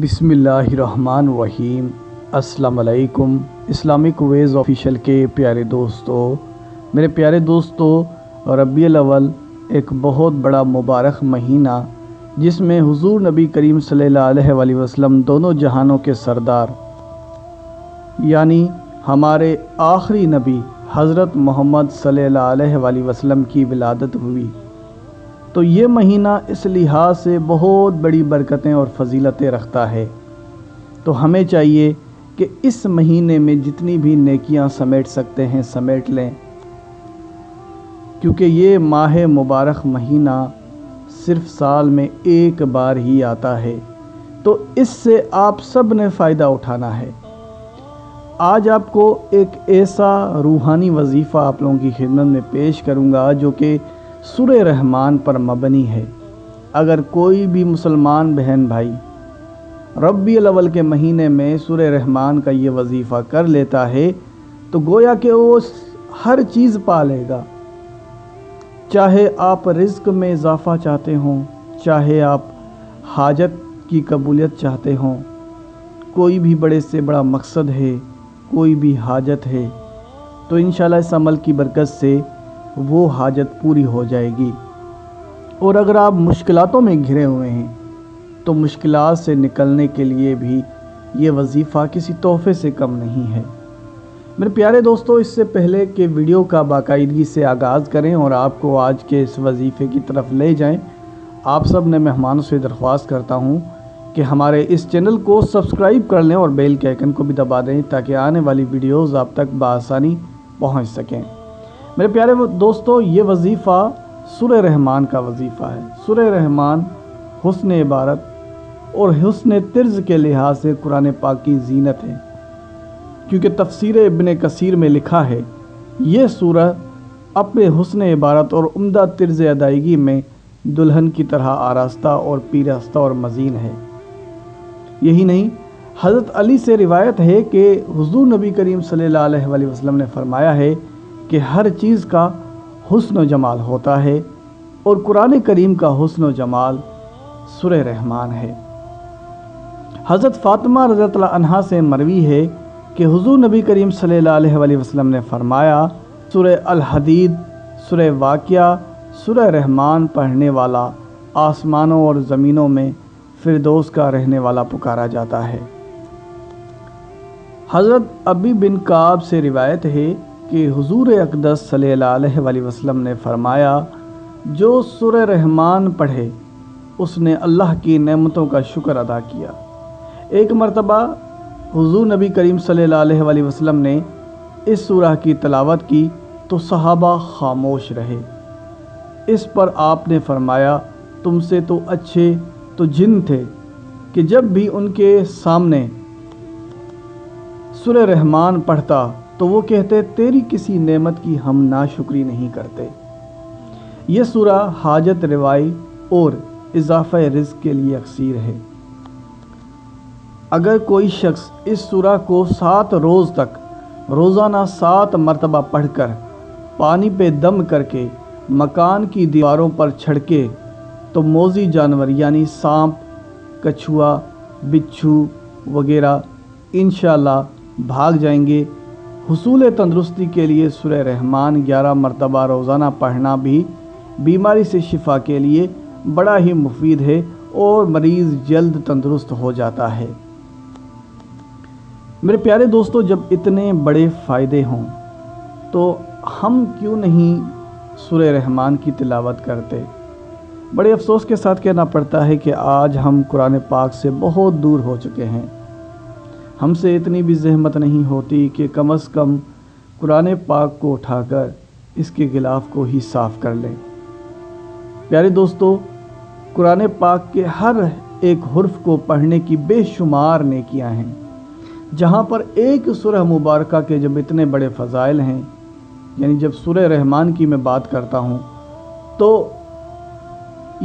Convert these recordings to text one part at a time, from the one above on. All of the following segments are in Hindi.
बिस्मिल्लाहिर्रहमानिर्रहीम। अस्सलाम वालेकुम। इस्लामिक वेज़ ऑफिशियल के प्यारे दोस्तों, मेरे प्यारे दोस्तों, रबी उल अव्वल एक बहुत बड़ा मुबारक महीना जिसमें हुजूर नबी करीम सल्लल्लाहु अलैहि वसल्लम दोनों जहानों के सरदार यानी हमारे आखिरी नबी हज़रत मोहम्मद सल्लल्लाहु अलैहि वसल्लम की विलादत हुई। तो ये महीना इस लिहाज से बहुत बड़ी बरकतें और फजीलतें रखता है। तो हमें चाहिए कि इस महीने में जितनी भी नेकियां समेट सकते हैं समेट लें, क्योंकि ये माह मुबारक महीना सिर्फ साल में एक बार ही आता है। तो इससे आप सब ने फ़ायदा उठाना है। आज आपको एक ऐसा रूहानी वजीफ़ा आप लोगों की खिदमत में पेश करूँगा जो कि सूरह रहमान पर मबनी है। अगर कोई भी मुसलमान बहन भाई रबी उल अव्वल के महीने में सूरह रहमान का ये वजीफ़ा कर लेता है तो गोया कि वो हर चीज़ पा लेगा। चाहे आप रिज़्क में इजाफ़ा चाहते हों, चाहे आप हाजत की कबूलियत चाहते हों, कोई भी बड़े से बड़ा मकसद है, कोई भी हाजत है, तो इंशाल्लाह इस अमल की बरकत से वो हाजत पूरी हो जाएगी। और अगर आप मुश्किलातों में घिरे हुए हैं तो मुश्किलात से निकलने के लिए भी ये वजीफ़ा किसी तोहफे से कम नहीं है। मेरे प्यारे दोस्तों, इससे पहले कि वीडियो का बाकायदगी से आगाज़ करें और आपको आज के इस वजीफ़े की तरफ ले जाएं, आप सब ने मेहमानों से दरख्वास्त करता हूं कि हमारे इस चैनल को सब्सक्राइब कर लें और बेल के आइकन को भी दबा दें ताकि आने वाली वीडियोज़ आप तक बआसानी पहुँच सकें। मेरे प्यारे दोस्तों, ये वजीफ़ा सूरह रहमान का वजीफ़ा है। सूरह रहमान हुस्न इबारत और हुस्न तर्ज के लिहाज से कुरान पाक की जीनत है, क्योंकि तफसीर इब्ने कसीर में लिखा है ये सूरह अपने हुस्न इबारत और उम्दा तर्ज अदायगी में दुल्हन की तरह आरास्ता और पीरास्ता और मज़ीन है। यही नहीं, हज़रत अली से रिवायत है कि हुजूर नबी करीम सल्लल्लाहु अलैहि वसल्लम ने फ़रमाया है कि हर चीज़ का हुस्न व जमाल होता है और कुरान करीम का हुस्न व जमाल सूरह रहमान है। हज़रत फ़ातिमा रज़ियल्लाहु अन्हा से मरवी है कि हुजूर नबी करीम सल्लल्लाहु अलैहि वसल्लम ने फ़रमाया, सूरह अल हदीद, सूरह वाक़िया, सूरह रहमान पढ़ने वाला आसमानों और ज़मीनों में फिरदौस का रहने वाला पुकारा जाता है। हज़रत अबी बिन काब से रिवायत है कि हुजूर अक़दस सल्लल्लाहु अलैहि वसल्लम ने फ़रमाया, जो सूरह रहमान पढ़े उसने अल्लाह की नेमतों का शुक्र अदा किया। एक मरतबा हुजूर नबी करीम सल्लल्लाहु अलैहि वसल्लम ने इस सूरह की तलावत की तो सहाबा खामोश रहे। इस पर आपने फ़रमाया, तुमसे तो अच्छे तो जिन थे कि जब भी उनके सामने सूरह रहमान पढ़ता तो वो कहते तेरी किसी नेमत की हम नाशुक्री नहीं करते। यह सूरह हाजत रवाई और इजाफा रिज़्क के लिए अक्सीर है। अगर कोई शख्स इस सूरह को 7 रोज़ तक रोज़ाना 7 मरतबा पढ़कर पानी पे दम करके मकान की दीवारों पर छिड़के तो मोजी जानवर यानी सांप, कछुआ, बिच्छू वगैरह इंशाल्लाह भाग जाएंगे। हुसूल तंदरुस्ती के लिए सूरह रहमान 11 मरतबा रोज़ाना पढ़ना भी बीमारी से शिफा के लिए बड़ा ही मुफीद है और मरीज़ जल्द तंदरुस्त हो जाता है। मेरे प्यारे दोस्तों, जब इतने बड़े फ़ायदे हों तो हम क्यों नहीं सूरह रहमान की तिलावत करते। बड़े अफ़सोस के साथ कहना पड़ता है कि आज हम कुरान पाक से बहुत दूर हो चुके हैं। हमसे इतनी भी जहमत नहीं होती कि कम से कम कुरान पाक को उठाकर इसके गिलाफ को ही साफ़ कर लें। प्यारे दोस्तों, कुरान पाक के हर एक हुर्फ को पढ़ने की बेशुमार नेकियां हैं। जहां पर एक सूरह मुबारक के जब इतने बड़े फ़ज़ाइल हैं, यानी जब सूरह रहमान की मैं बात करता हूं, तो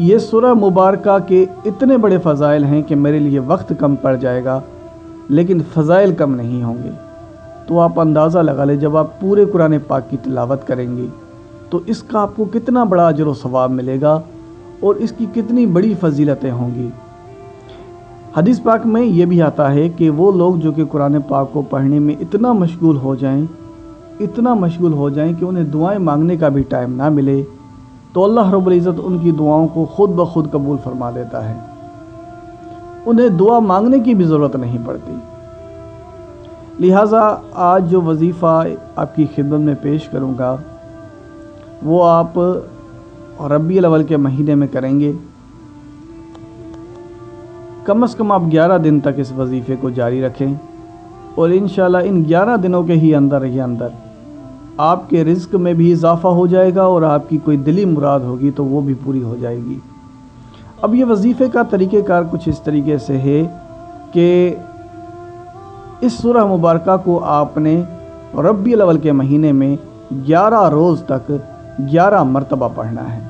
ये सूरह मुबारक के इतने बड़े फ़ज़ाइल हैं कि मेरे लिए वक्त कम पड़ जाएगा लेकिन फ़ज़ाइल कम नहीं होंगे। तो आप अंदाज़ा लगा लें जब आप पूरे कुरान पाक की तिलावत करेंगे तो इसका आपको कितना बड़ा अजर व सवाब मिलेगा और इसकी कितनी बड़ी फजीलतें होंगी। हदीस पाक में यह भी आता है कि वो लोग जो कि कुरान पाक को पढ़ने में इतना मशगूल हो जाएं कि उन्हें दुआएं मांगने का भी टाइम ना मिले, तो अल्लाह रब्बुल इज़्ज़त उनकी दुआओं को खुद ब खुद कबूल फरमा देता है। उन्हें दुआ मांगने की भी ज़रूरत नहीं पड़ती। लिहाजा आज जो वजीफ़ा आपकी खिदमत में पेश करूँगा वो आप रबी अव्वल के महीने में करेंगे। कम से कम आप 11 दिन तक इस वजीफ़े को जारी रखें और इंशाल्लाह इन 11 दिनों के ही अंदर आपके रिज़्क में भी इजाफ़ा हो जाएगा और आपकी कोई दिली मुराद होगी तो वो भी पूरी हो जाएगी। अब ये वजीफ़े का तरीक़ेकार कुछ इस तरीके से है कि इस सूरह मुबारक को आपने रबी अव्वल के महीने में 11 रोज़ तक 11 मरतबा पढ़ना है।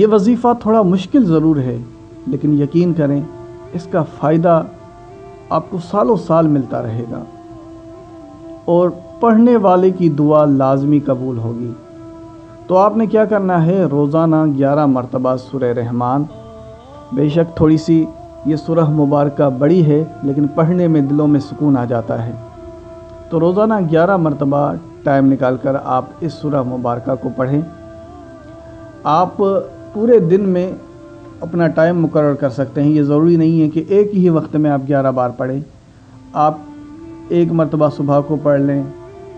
ये वजीफ़ा थोड़ा मुश्किल ज़रूर है, लेकिन यकीन करें इसका फ़ायदा आपको सालों साल मिलता रहेगा और पढ़ने वाले की दुआ लाजमी कबूल होगी। तो आपने क्या करना है, रोज़ाना 11 मरतबा सूरह रहमान। बेशक थोड़ी सी ये सूरह मुबारक बड़ी है, लेकिन पढ़ने में दिलों में सुकून आ जाता है। तो रोज़ाना 11 मरतबा टाइम निकाल कर आप इस सूरह मुबारक को पढ़ें। आप पूरे दिन में अपना टाइम मुकर्रर कर सकते हैं। ये ज़रूरी नहीं है कि एक ही वक्त में आप 11 बार पढ़ें। आप एक मरतबा सुबह को पढ़ लें,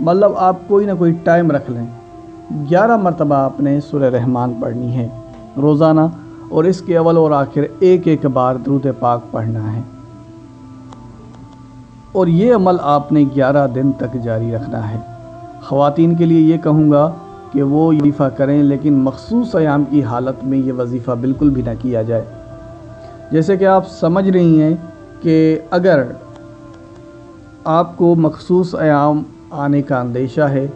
मतलब आप कोई ना कोई टाइम रख लें। 11 मरतबा आपने सूरह रहमान पढ़नी है रोज़ाना, और इसके अव्वल और आखिर एक बार दुरूद पाक पढ़ना है। और ये अमल आपने 11 दिन तक जारी रखना है। ख़वातीन के लिए ये कहूँगा कि वो वजीफ़ा करें, लेकिन मखसूस अयाम की हालत में ये वजीफ़ा बिल्कुल भी ना किया जाए। जैसे कि आप समझ रही हैं कि अगर आपको मखसूस अयाम आने का अंदेशा है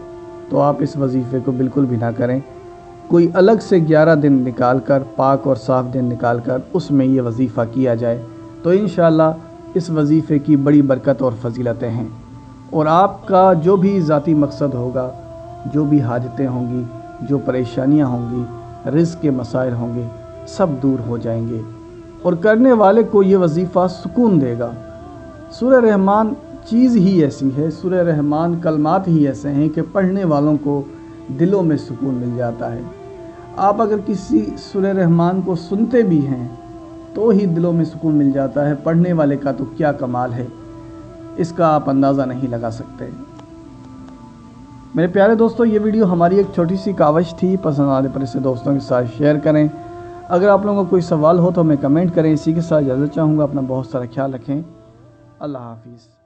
तो आप इस वजीफ़े को बिल्कुल भी ना करें। कोई अलग से 11 दिन निकाल कर, पाक और साफ़ दिन निकाल कर उसमें ये वजीफ़ा किया जाए तो इंशाल्लाह इस वजीफ़े की बड़ी बरकत और फजीलतें हैं। और आपका जो भी ज़ाती मकसद होगा, जो भी हाजतें होंगी, जो परेशानियां होंगी, रिज़्क़ के मसाइल होंगे, सब दूर हो जाएंगे और करने वाले को ये वजीफ़ा सुकून देगा। सूरह रहमान चीज़ ही ऐसी है, सूरह रहमान कलमात ही ऐसे हैं कि पढ़ने वालों को दिलों में सुकून मिल जाता है। आप अगर किसी सूरह रहमान को सुनते भी हैं तो ही दिलों में सुकून मिल जाता है। पढ़ने वाले का तो क्या कमाल है, इसका आप अंदाज़ा नहीं लगा सकते। मेरे प्यारे दोस्तों, ये वीडियो हमारी एक छोटी सी काविश थी। पसंद आने पर इसे दोस्तों के साथ शेयर करें। अगर आप लोगों को कोई सवाल हो तो हमें कमेंट करें। इसी के साथ इजाज़त चाहूँगा। अपना बहुत सारा ख्याल रखें। अल्लाह हाफिज़।